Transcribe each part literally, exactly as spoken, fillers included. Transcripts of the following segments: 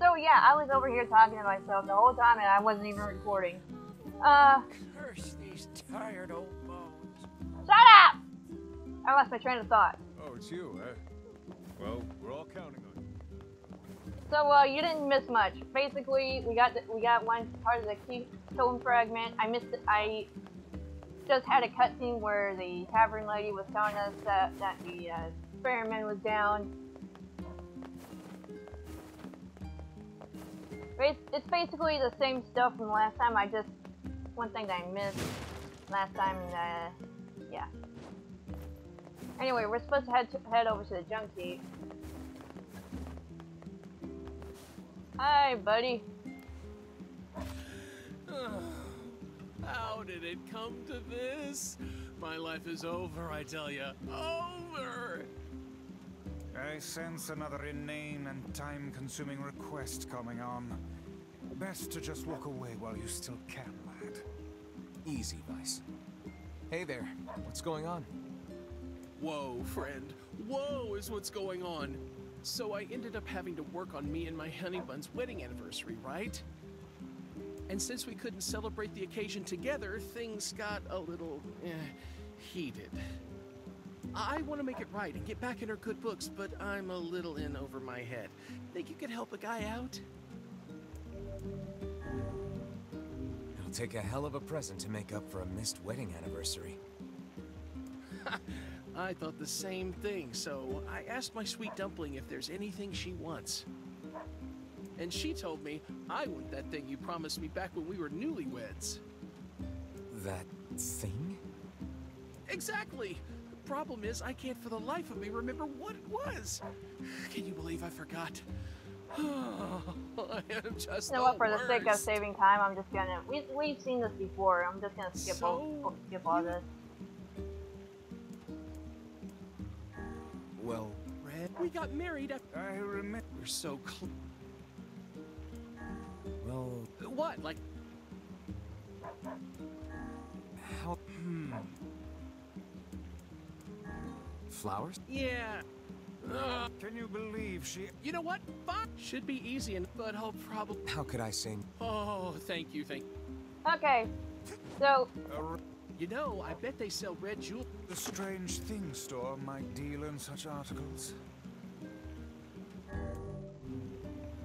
So yeah, I was over here talking to myself the whole time and I wasn't even recording. Uh... Curse these tired old bones. Shut up! I lost my train of thought. Oh, it's you, eh? Well, we're all counting on you. So, uh, you didn't miss much. Basically, we got the, we got one part of the keystone fragment. I missed it. I just had a cutscene where the tavern lady was telling us that, that the uh, fireman was down. It's, it's basically the same stuff from last time. I just... One thing that I missed last time, uh, yeah. Anyway, we're supposed to head, to head over to the junk heap. Hi, buddy. How did it come to this? My life is over, I tell you. Over! I sense another inane and time-consuming request coming on. Best to just walk away while you still can, lad. Easy, Weiss. Hey there, what's going on? Whoa, friend. Whoa is what's going on. So I ended up having to work on me and my honeybun's wedding anniversary, right? And since we couldn't celebrate the occasion together, things got a little, eh, heated. I want to make it right and get back in her good books, but I'm a little in over my head. Think you could help a guy out? It'll take a hell of a present to make up for a missed wedding anniversary. I thought the same thing, so I asked my sweet dumpling if there's anything she wants. And she told me I want that thing you promised me back when we were newlyweds. That thing? Exactly! The problem is I can't for the life of me remember what it was. Can you believe I forgot? Oh, I am just you know what, for the sake of saving time, I'm just gonna... We, we've seen this before, I'm just gonna skip, so all, skip all this. Well, Red, we got married after I remember. We're so close. Well, what? Like, how? Hmm. Flowers? Yeah. Uh, Can you believe she? You know what? Fuck. Should be easy, and but I'll probably. How could I say? Oh, thank you, thank. Okay. So. Uh, You know, I bet they sell red jewel. The Strange Things store might deal in such articles.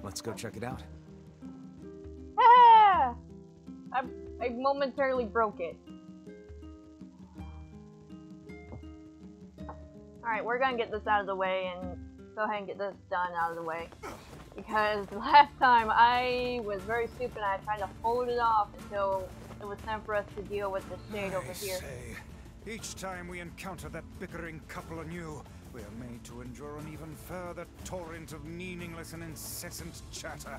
Let's go check it out. Ah! I, I momentarily broke it. Alright, we're gonna get this out of the way and go ahead and get this done out of the way. Because last time I was very stupid and I tried to hold it off until it was time for us to deal with the shade I over here. Say, each time we encounter that bickering couple anew, we are made to endure an even further torrent of meaningless and incessant chatter.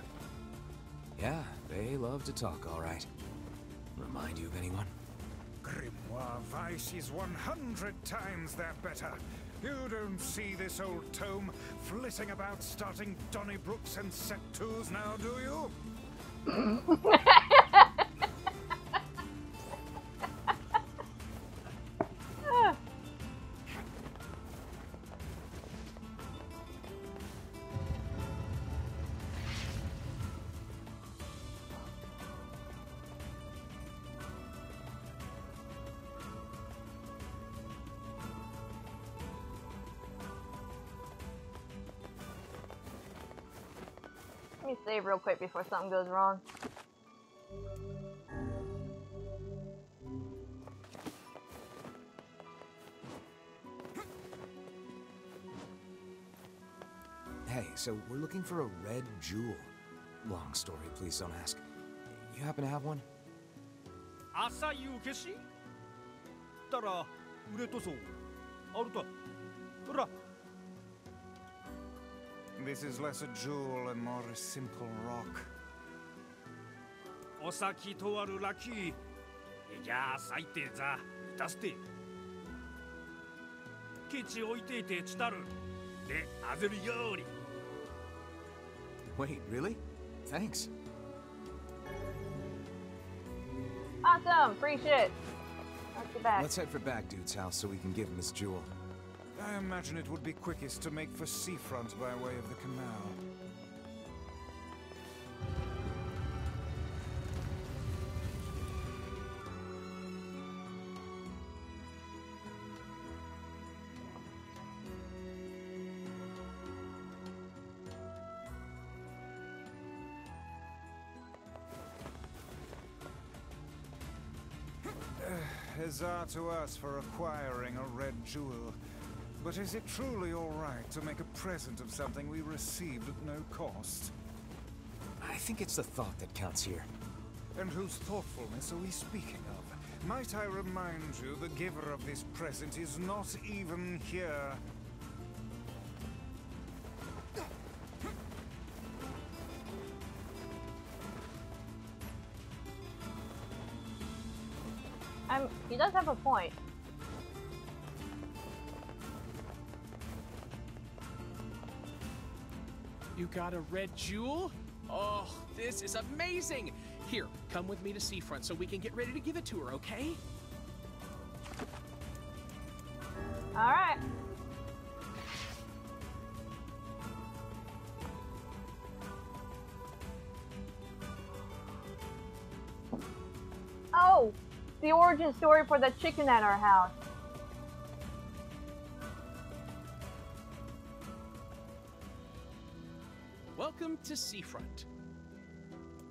Yeah, they love to talk, all right. Remind you of anyone? Grimoire Weiss is one hundred times their better. You don't see this old tome flitting about starting Donnybrooks and Set twos now, do you? Save real quick before something goes wrong. Hey, so we're looking for a red jewel. Long story, please don't ask. You happen to have one? Asayukeshi? Tara, uretoso. Aruto. Ura. This is less a jewel and more a simple rock. Osaki toaru raki. Ya saite za daste. Kichi oiteite chitaru. De azuru yori. Wait, really? Thanks. Awesome, free shit. Let's get back. Let's head for Bag Dude's house so we can give him his jewel. I imagine it would be quickest to make for seafront by way of the canal. Huzzah to us for acquiring a red jewel. But is it truly all right to make a present of something we received at no cost? I think it's the thought that counts here. And whose thoughtfulness are we speaking of? Might I remind you, the giver of this present is not even here. Um, he does have a point. You got a red jewel? Oh, this is amazing! Here, come with me to Seafront so we can get ready to give it to her, okay? Alright. Oh! The origin story for the chicken at our house. Welcome to Seafront.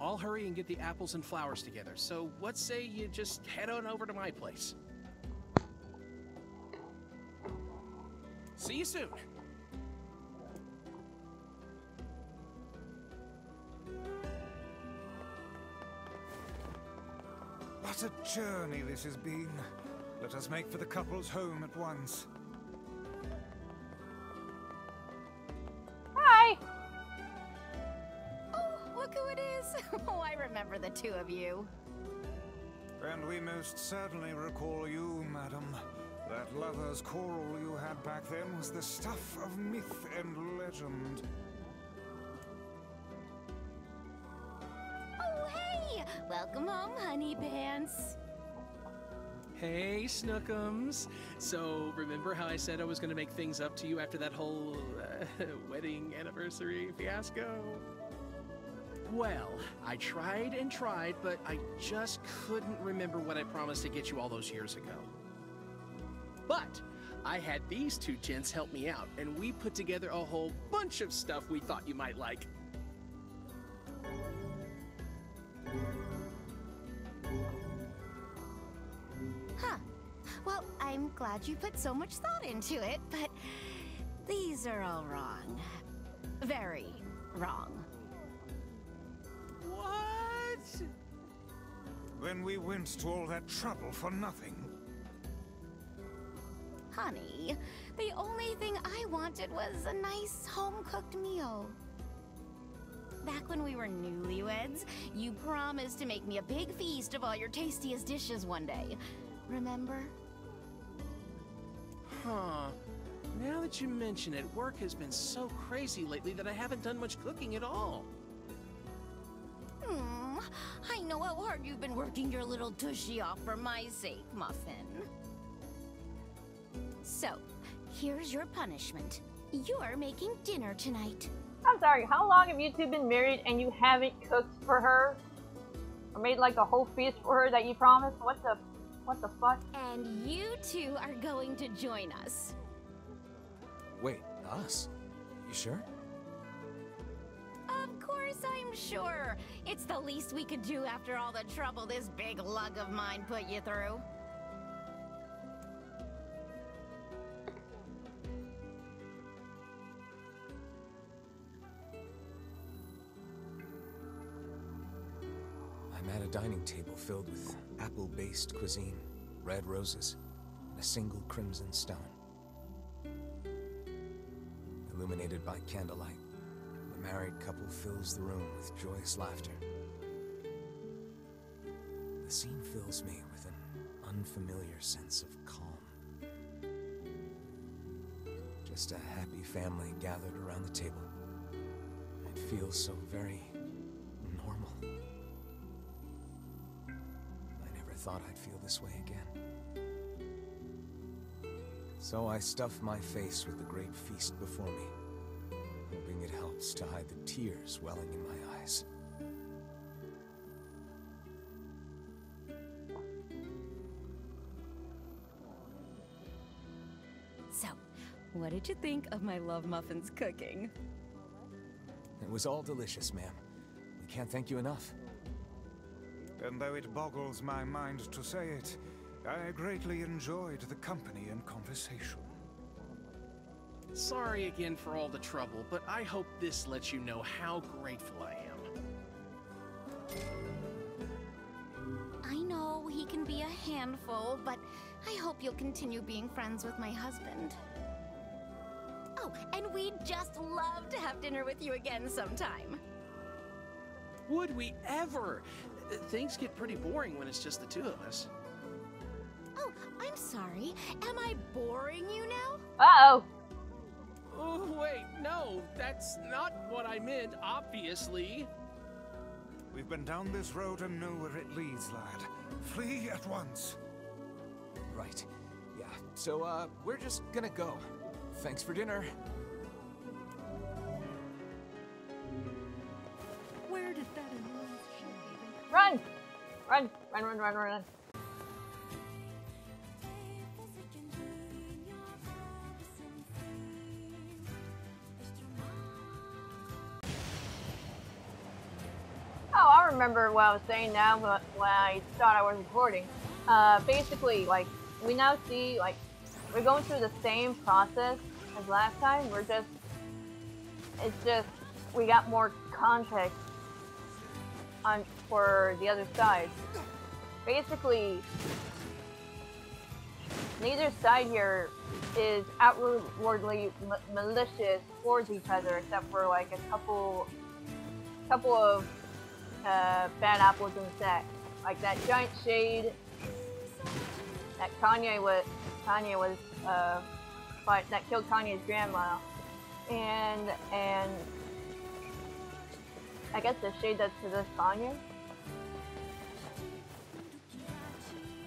I'll hurry and get the apples and flowers together, so what say you just head on over to my place? See you soon. What a journey this has been. Let us make for the couple's home at once. The two of you. And we most certainly recall you, madam. That lover's coral you had back then was the stuff of myth and legend. Oh, hey! Welcome home, honey pants. Hey, Snookums. So, remember how I said I was going to make things up to you after that whole uh, wedding anniversary fiasco? Well, I tried and tried, but I just couldn't remember what I promised to get you all those years ago. But I had these two gents help me out, and we put together a whole bunch of stuff we thought you might like. Huh. Well, I'm glad you put so much thought into it, but these are all wrong. Very wrong. What? Then we went to all that trouble for nothing. Honey, the only thing I wanted was a nice home-cooked meal. Back when we were newlyweds, you promised to make me a big feast of all your tastiest dishes one day. Remember? Huh. Now that you mention it, work has been so crazy lately that I haven't done much cooking at all. I know how hard you've been working your little tushy off for my sake, Muffin. So, here's your punishment. You're making dinner tonight. I'm sorry, how long have you two been married and you haven't cooked for her? Or made like a whole feast for her that you promised? What the, what the fuck? And you two are going to join us. Wait, us? You sure? Of course I'm sure. It's the least we could do after all the trouble this big lug of mine put you through. I'm at a dining table filled with apple-based cuisine, red roses, and a single crimson stone. Illuminated by candlelight, the married couple fills the room with joyous laughter. The scene fills me with an unfamiliar sense of calm. Just a happy family gathered around the table. It feels so very normal. I never thought I'd feel this way again. So I stuff my face with the great feast before me. Hoping it helps to hide the tears welling in my eyes. So, what did you think of my love muffin's cooking? It was all delicious, ma'am. We can't thank you enough. And though it boggles my mind to say it, I greatly enjoyed the company and conversation. Sorry again for all the trouble, but I hope this lets you know how grateful I am. I know he can be a handful, but I hope you'll continue being friends with my husband. Oh, and we'd just love to have dinner with you again sometime. Would we ever? Things get pretty boring when it's just the two of us. Oh, I'm sorry. Am I boring you now? Uh-oh. Oh, wait, no. That's not what I meant, obviously. We've been down this road and know where it leads, lad. Flee at once. Right. Yeah. So, uh, we're just gonna go. Thanks for dinner. Where did that run? Run! Run, run, run, run, run. Oh, I remember what I was saying now, but when I thought I was recording. Uh, basically, like, we now see, like, we're going through the same process as last time. We're just, it's just, we got more context on for the other side. Basically, neither side here is outwardly ma malicious towards each other, except for like a couple, couple of uh, bad apples in the sack. Like that giant shade that Kanye was, Kanye was, uh, fight, that killed Kanye's grandma, and and. I guess the shade that's to this Kanye.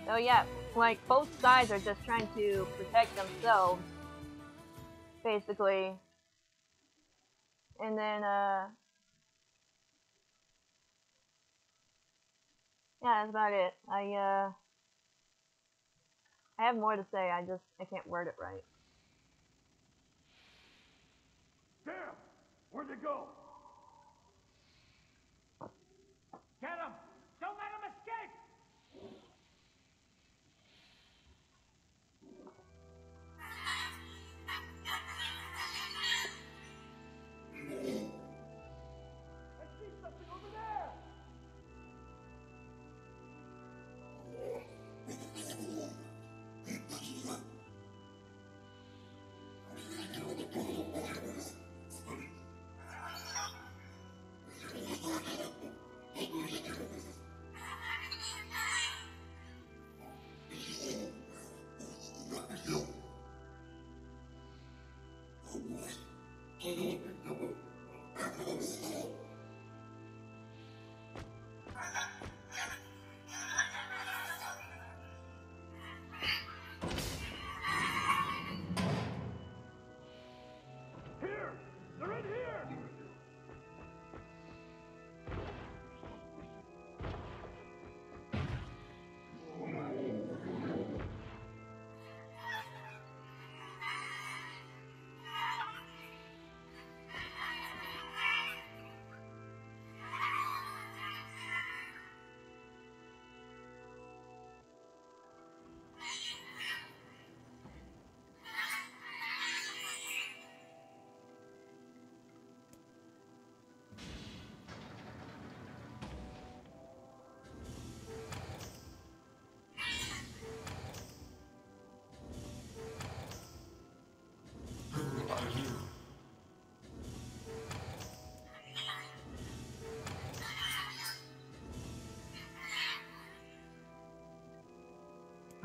So yeah, like both sides are just trying to protect themselves, basically. And then, uh, yeah, that's about it. I uh, I have more to say. I just I can't word it right. Damn, where'd it go? Get him! Don't let him escape! I see something over there!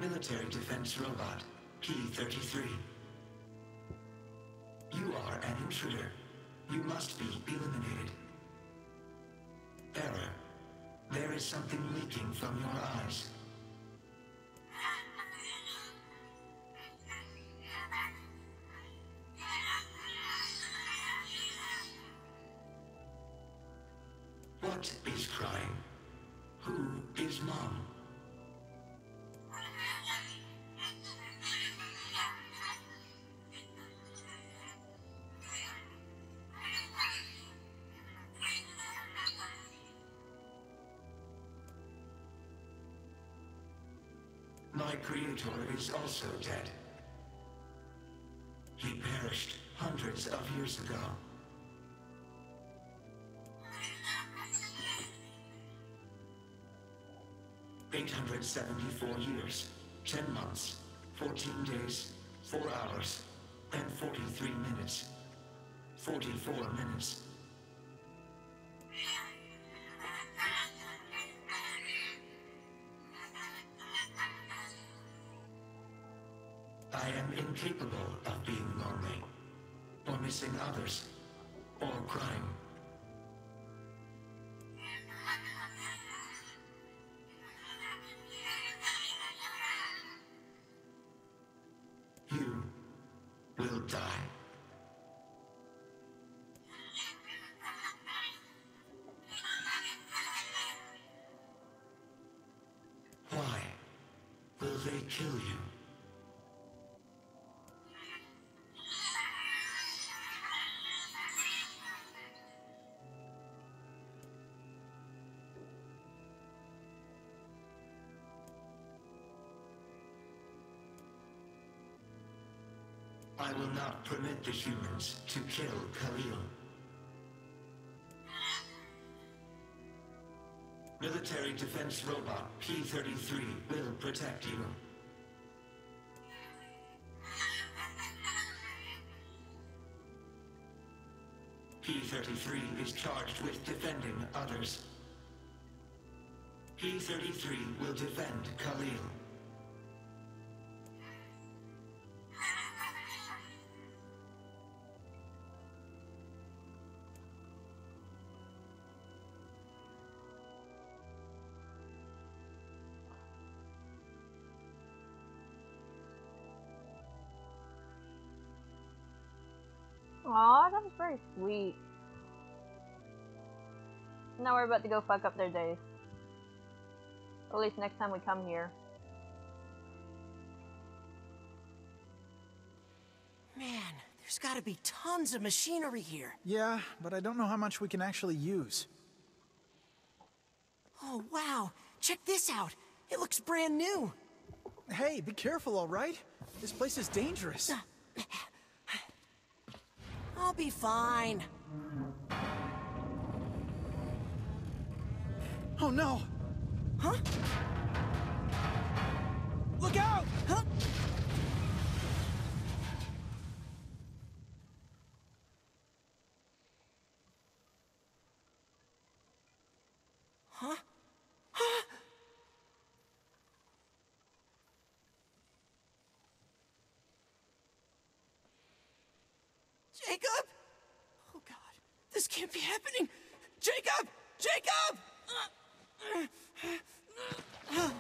Military defense robot, P thirty-three. You are an intruder. You must be eliminated. Error. There is something leaking from your eyes. What is crying? Who is mom? my creator is also dead. He perished hundreds of years ago. eight hundred seventy-four years, ten months, fourteen days, four hours, and forty-three minutes. forty-four minutes. I am incapable of being lonely, or missing others, or crying. You will die. Why will they kill you? I will not permit the humans to kill Khalil. Military defense robot P thirty-three will protect you. P thirty-three is charged with defending others. P thirty-three will defend Khalil. Aw, that was very sweet. Now we're about to go fuck up their days. At least next time we come here. Man, there's gotta be tons of machinery here. Yeah, but I don't know how much we can actually use. Oh, wow. Check this out. It looks brand new. Hey, be careful, all right? This place is dangerous. Uh, I'll be fine. Oh no! Huh? Look out! Huh? Huh? Huh? Jacob! Oh God, this can't be happening! Jacob! Jacob! No!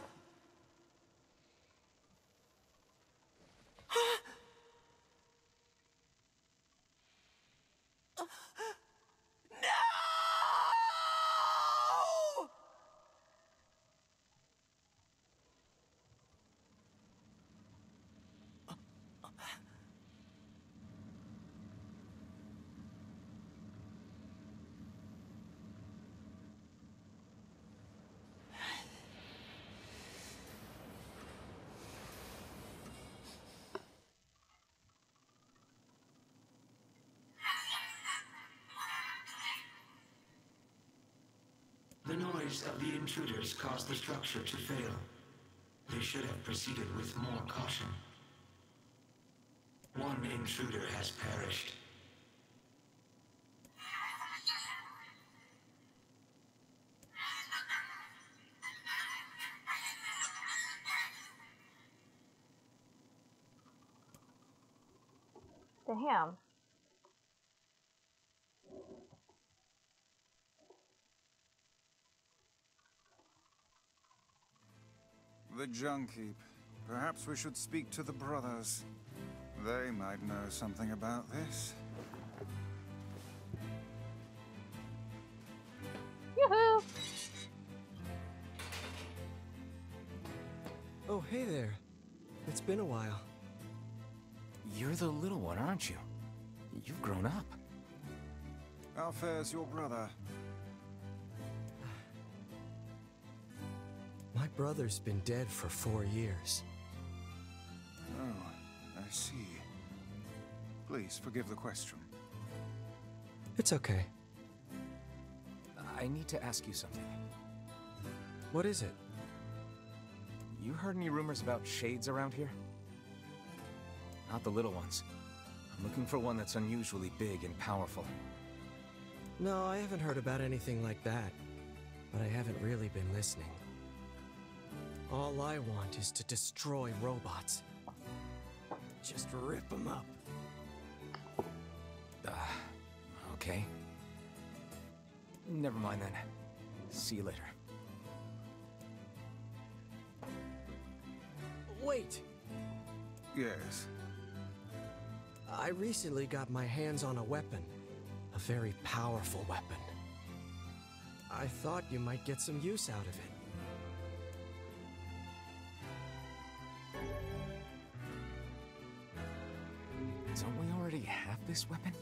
The noise of the intruders caused the structure to fail. They should have proceeded with more caution. One intruder has perished. Damn. The junk heap. Perhaps we should speak to the brothers. They might know something about this. Yoo-hoo! Oh, hey there. It's been a while. You're the little one, aren't you? You've grown up. How fares your brother? My brother's been dead for four years. I see. Please forgive the question. It's okay. I need to ask you something. What is it? You heard any rumors about shades around here? Not the little ones. I'm looking for one that's unusually big and powerful. No, I haven't heard about anything like that. But I haven't really been listening. All I want is to destroy robots. Just rip them up. Uh, okay. Never mind then. See you later. Wait! Yes? I recently got my hands on a weapon. A very powerful weapon. I thought you might get some use out of it. Don't we already have this weapon?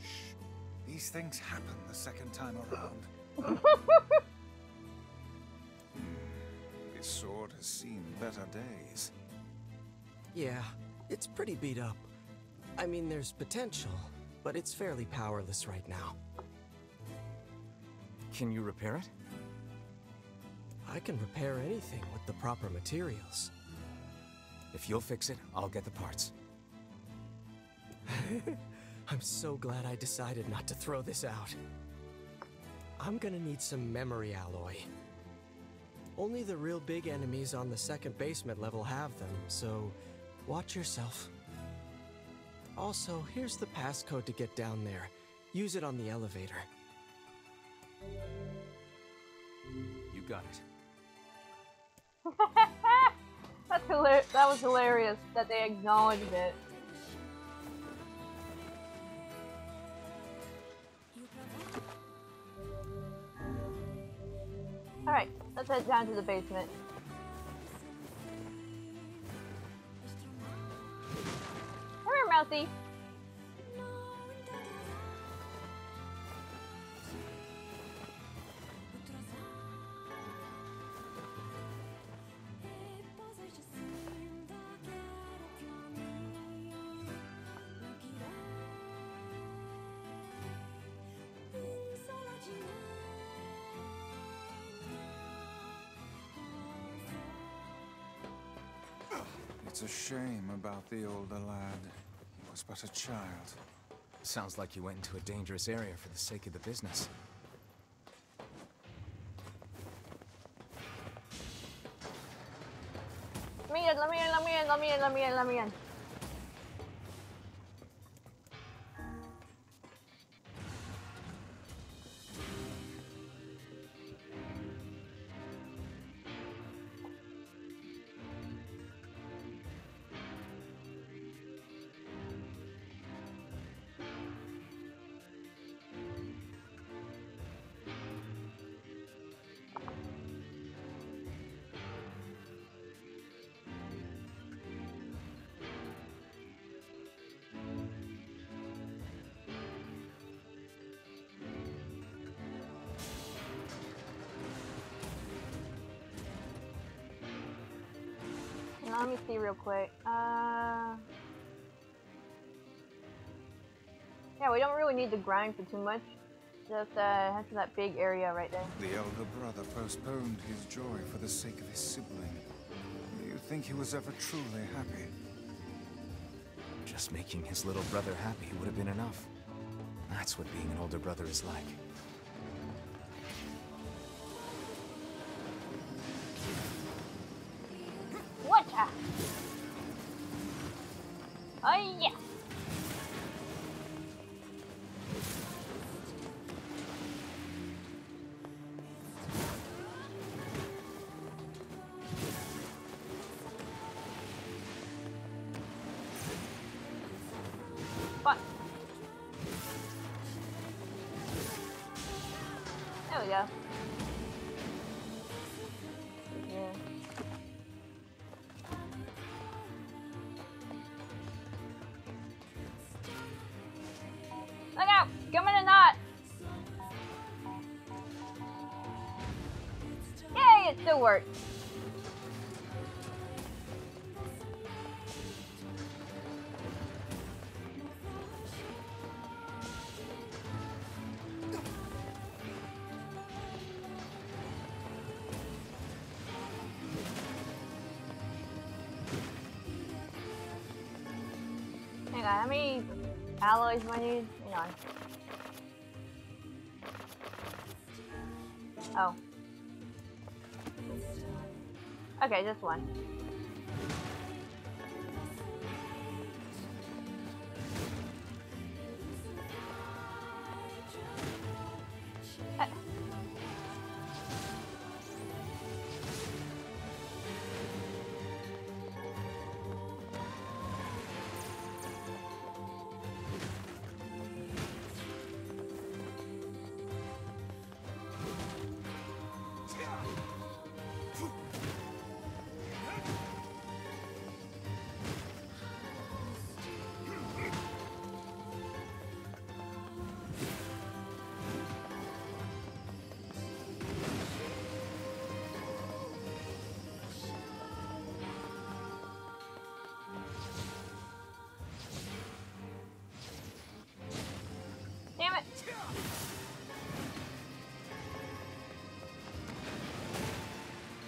Shh. These things happen the second time around. This sword has seen better days. Yeah, it's pretty beat up. I mean, there's potential, but it's fairly powerless right now. Can you repair it? I can repair anything with the proper materials. If you'll fix it, I'll get the parts. I'm so glad I decided not to throw this out. I'm gonna need some memory alloy. Only the real big enemies on the second basement level have them, so watch yourself. Also, here's the passcode to get down there. Use it on the elevator. You got it. That's hilarious. That was hilarious that they acknowledged it. Alright, let's head down to the basement. Come here, Mousy. It's a shame about the older lad. He was but a child. Sounds like you went into a dangerous area for the sake of the business. Let me in, let me in, let me in, let me in, let me in, let me in. Let me see real quick. Uh, yeah, we don't really need to grind for too much. Just uh, head to that big area right there. The elder brother postponed his joy for the sake of his sibling. Do you think he was ever truly happy? Just making his little brother happy would have been enough. That's what being an older brother is like. Work. God, how many alloys do I need? Hang on. Oh. Okay, just one.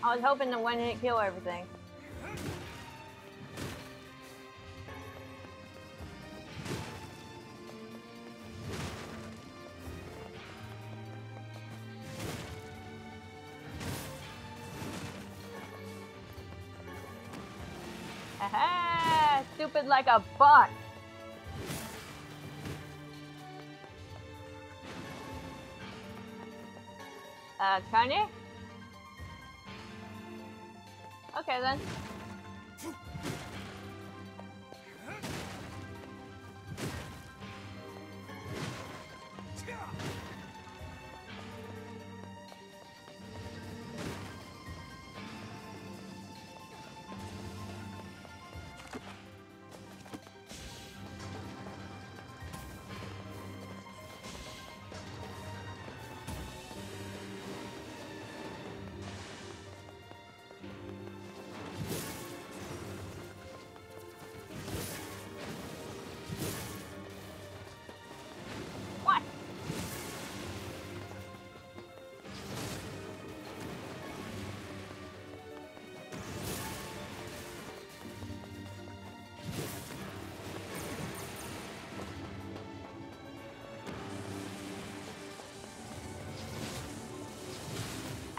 I was hoping to one-hit kill everything. Aha! Stupid like a buck! Uh, Kanye? Okay then.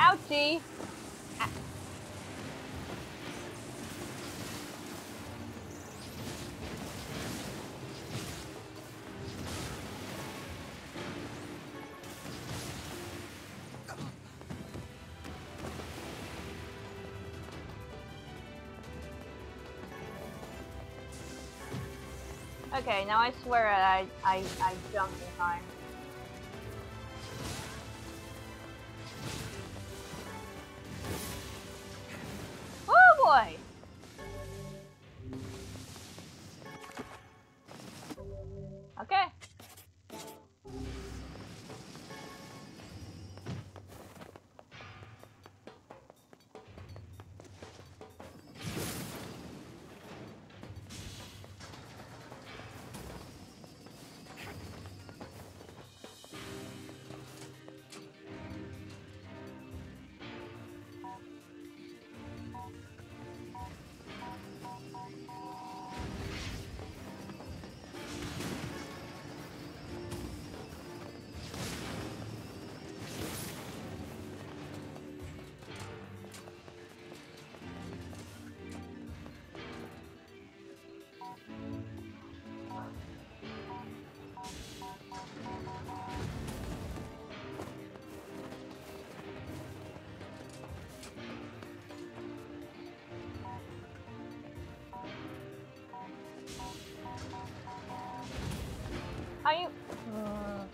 Ouchie! Ah. Okay, now I swear I, I, I jumped in time. Are you? Uh.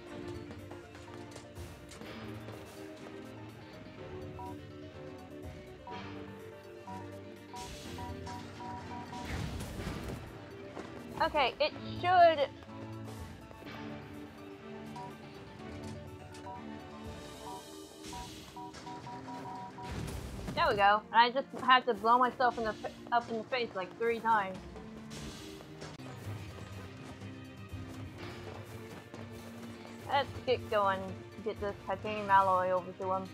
Okay, it should. There we go. And I just had to blow myself in the up in the face like three times. Let's get going, get this titanium alloy over to him.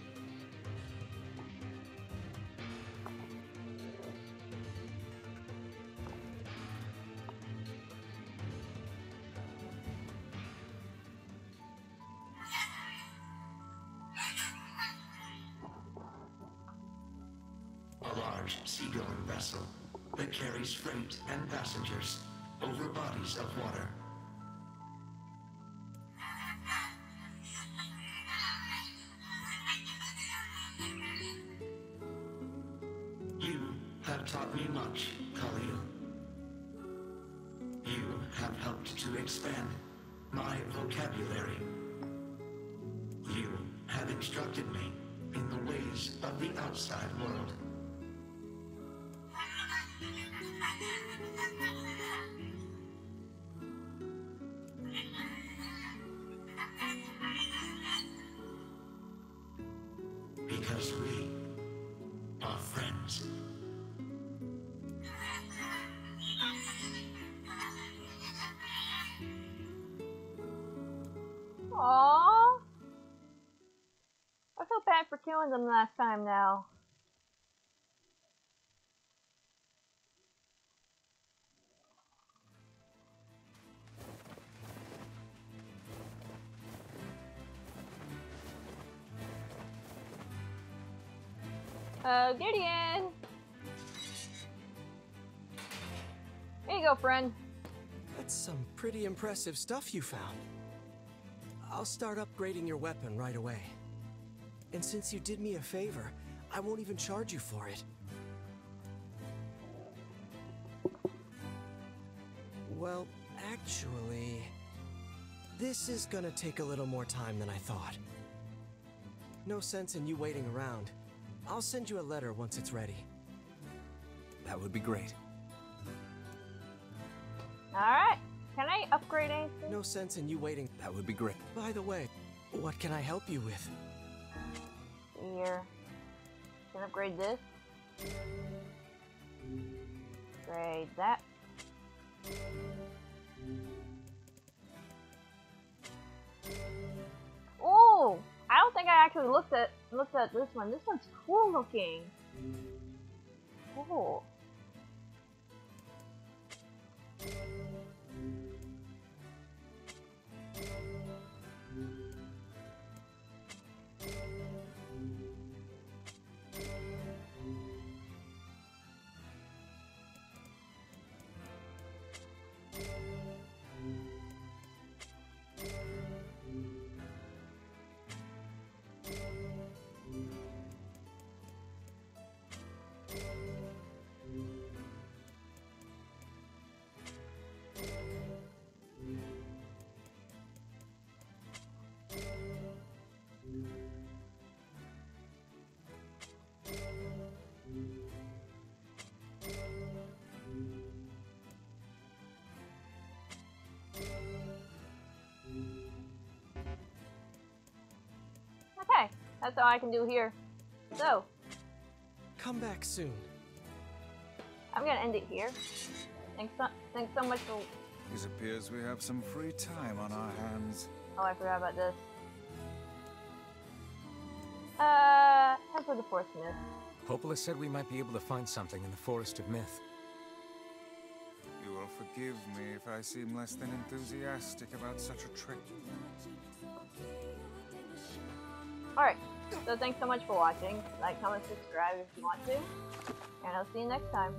large seagoing vessel that carries freight and passengers over bodies of water. You have taught me much, Khalil. You have helped to expand my vocabulary. You have instructed me in the ways of the outside world. Because we are friends. Aww. I feel bad for killing them last time now. Uh, Gideon! Here you go, friend. That's some pretty impressive stuff you found. I'll start upgrading your weapon right away. And since you did me a favor, I won't even charge you for it. Well, actually, this is gonna take a little more time than I thought. No sense in you waiting around. I'll send you a letter once it's ready. That would be great. Alright. Can I upgrade anything? No sense in you waiting. That would be great. By the way, what can I help you with? Here. Can I upgrade this? Upgrade that. Oh! I don't think I actually looked at looked at this one. This one's cool looking. Cool. That's all I can do here. So, come back soon. I'm gonna end it here. Thanks so, thanks so much for. It appears we have some free time on our hands. Oh, I forgot about this. Uh, head for the Forest Myth. Popola said we might be able to find something in the Forest of Myth. You will forgive me if I seem less than enthusiastic about such a trick. Alright, so thanks so much for watching. Like, comment, subscribe if you want to, and I'll see you next time.